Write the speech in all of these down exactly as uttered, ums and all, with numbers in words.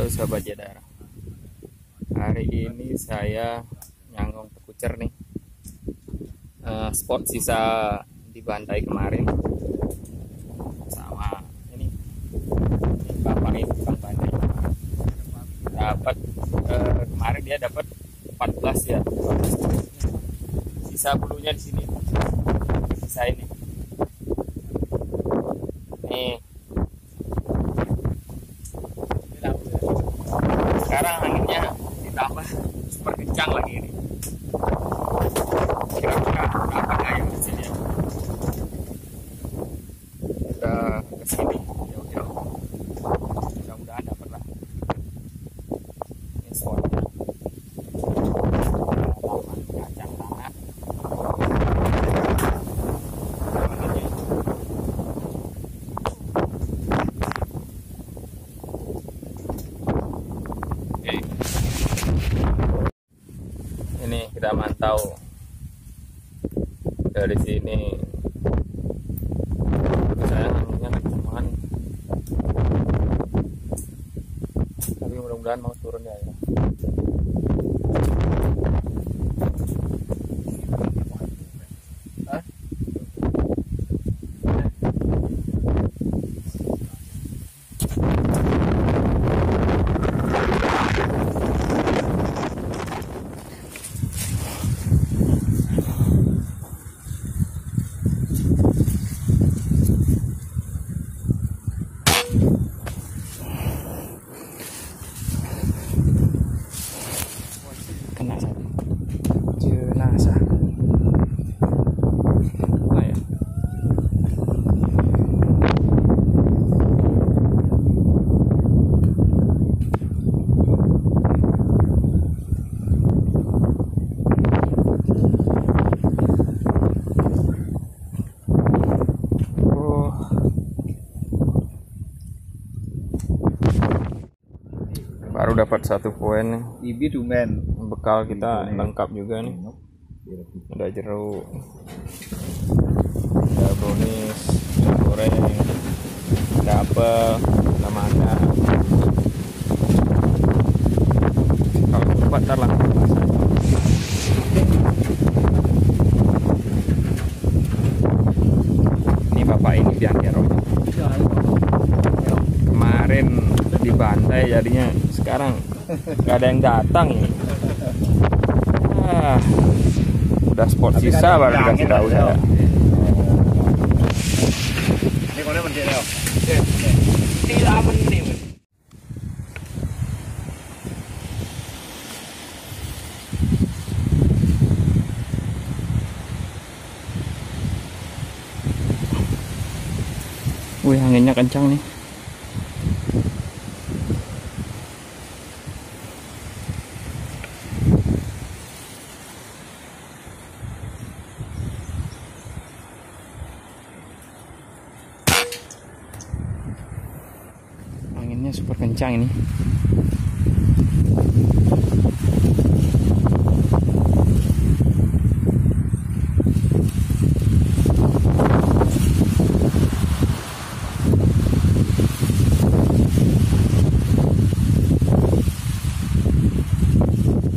Halo sahabat Jaegar, hari ini saya nyangong tekucer nih, uh, spot sisa di bantai kemarin sama ini, ini bapak ini tukang bantai dapat uh, kemarin dia dapat empat belas ya, sisa bulunya di sini, sisa ini nih. Sekarang anginnya ditambah super kencang lagi ini. Kira-kira berapa kayak di sini ya? Udah kesini jauh-jauh. Mudah-mudahan dapat lah. Ini spotnya. Kacang tanah. Ini kita mantau dari sini. Saya anginnya kencang banget, tapi mudah-mudahan mau turun ya. ya. Baru dapat satu poin. Ibi dumen. Bekal kita lengkap juga nih. Ada jeruk, ada brownies, goreng, ada apel, ada mangga. Kalau coba ntar lah. Ini bapak ini biang kerok. Kemarin di bantai jadinya, sekarang nggak ada yang datang ya. Ah, udah spot tapi sisa baru dikasih tahu saya. Wih, anginnya kencang nih. Anginnya super kencang ini.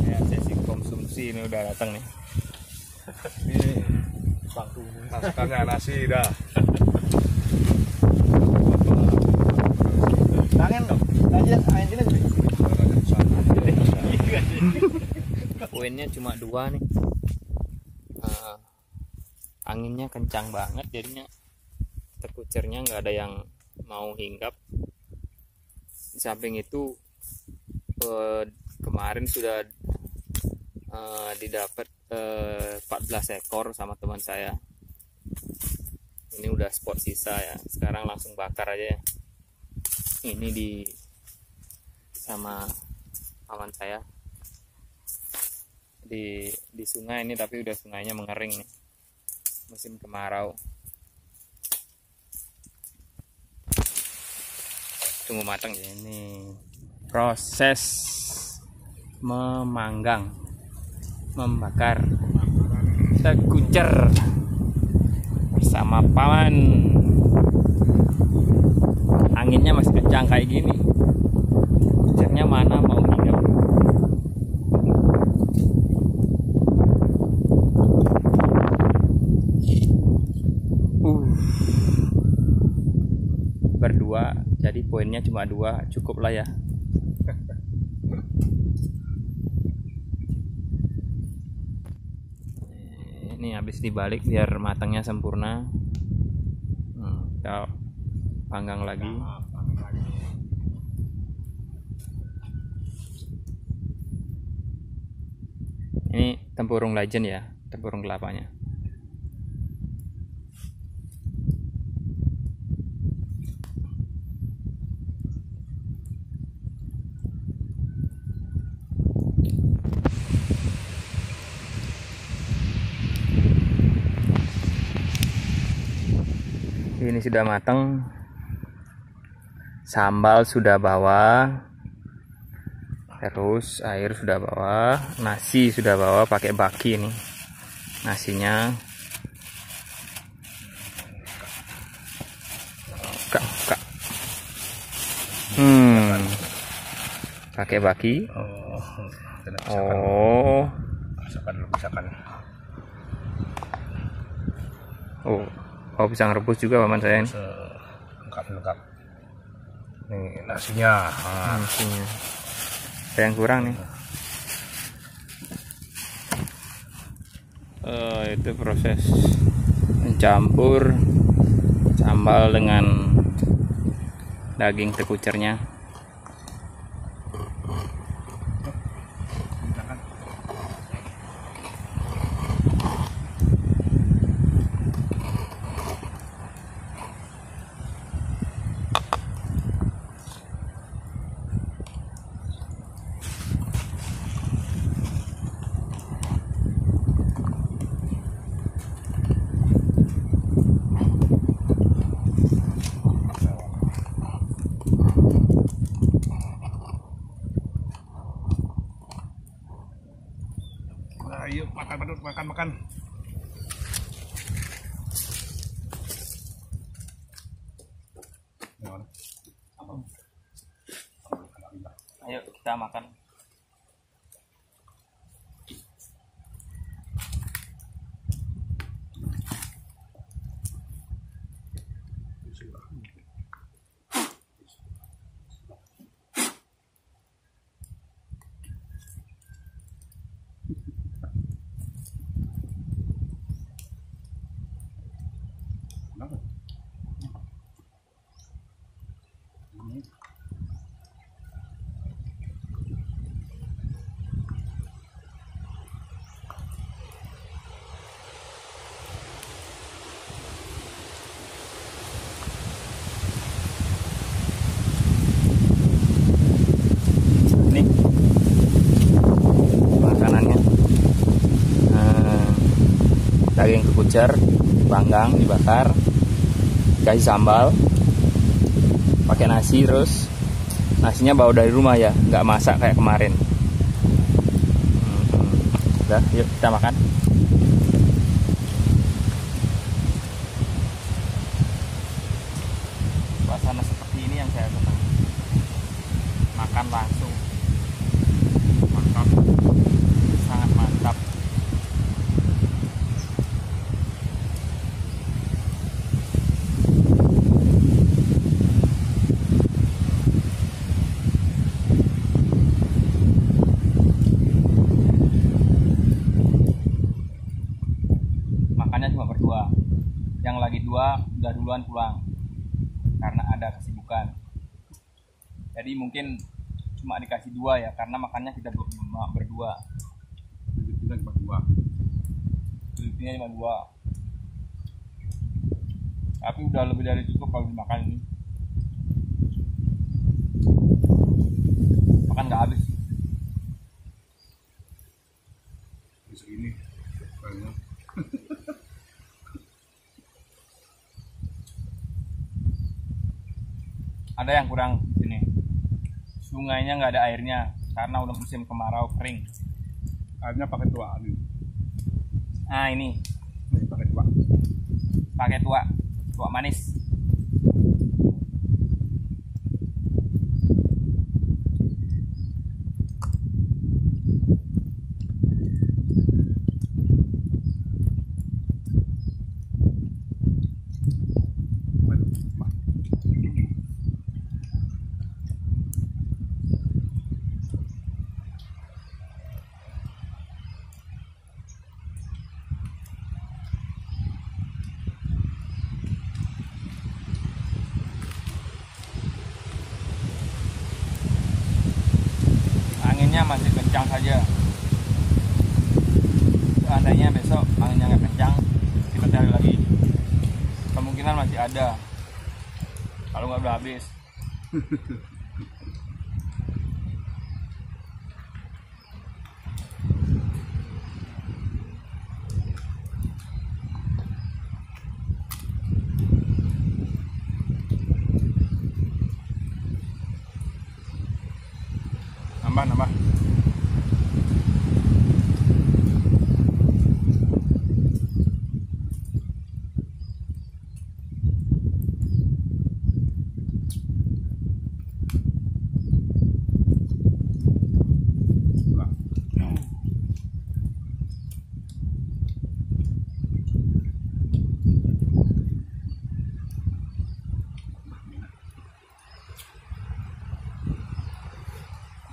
Ya, sesi konsumsi ini udah datang nih. Ini masakannya nasi dah. Poinnya cuma dua nih. Uh, anginnya kencang banget jadinya tekucernya nggak ada yang mau hinggap. Di samping itu uh, kemarin sudah uh, didapat uh, empat belas ekor sama teman saya. Ini udah spot sisa ya. Sekarang langsung bakar aja ya. Ini di sama paman saya di di sungai ini, tapi udah sungainya mengering nih, musim kemarau. Tunggu matang ya, ini proses memanggang, membakar tekucer bersama paman. Anginnya masih kencang kayak gini. motornya mana mau ngidam. Uh. Berdua, jadi poinnya cuma dua, cukup lah ya. Ini habis dibalik biar matangnya sempurna. Hmm, kita panggang lagi. Ini tempurung legend ya, tempurung kelapanya. Ini sudah matang, sambal sudah bawa, terus air sudah bawa, nasi sudah bawa pakai baki ini nasinya. Buka, buka. Hmm, pakai baki. Oh, oh. Oh, pisang rebus juga paman saya ini. Lengkap-lengkap. Nih nasinya. Ah. Nasinya. Saya yang kurang nih. Uh, itu proses mencampur sambal dengan daging tekucernya. Ayo makan badut, makan makan. Ayo kita makan. Daging kekucer panggang, dibakar, kasih sambal, pakai nasi. Terus nasinya bawa dari rumah ya, nggak masak kayak kemarin. Udah, yuk kita makan. Suasana seperti ini yang saya senang, makan langsung. Mantap, sangat mantap. Cuma berdua, yang lagi dua udah duluan pulang karena ada kesibukan. Jadi mungkin cuma dikasih dua ya, karena makannya kita berdua. Duduknya cuma dua, duduknya cuma dua. Tapi udah lebih dari cukup kalau dimakan ini. Makan nggak habis. Besok ini banyak. Ada yang kurang di sini, sungainya nggak ada airnya karena udah musim kemarau, kering. Airnya pakai tua. Ah ini, ini pakai tua, pakai tua, tua manis. anginnya masih kencang saja. Seandainya besok anginnya nggak kencang, kita cari lagi, kemungkinan masih ada. Kalau nggak udah habis. Nambah, nambah.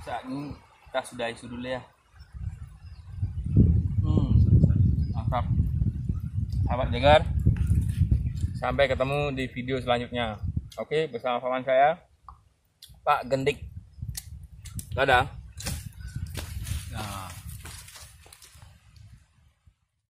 Saat ini kita sudah isu dulu ya. Hmm, mantap. Sahabat Jaegar, sampai ketemu di video selanjutnya. Oke, bersama paman saya Pak Gendik. Dadah.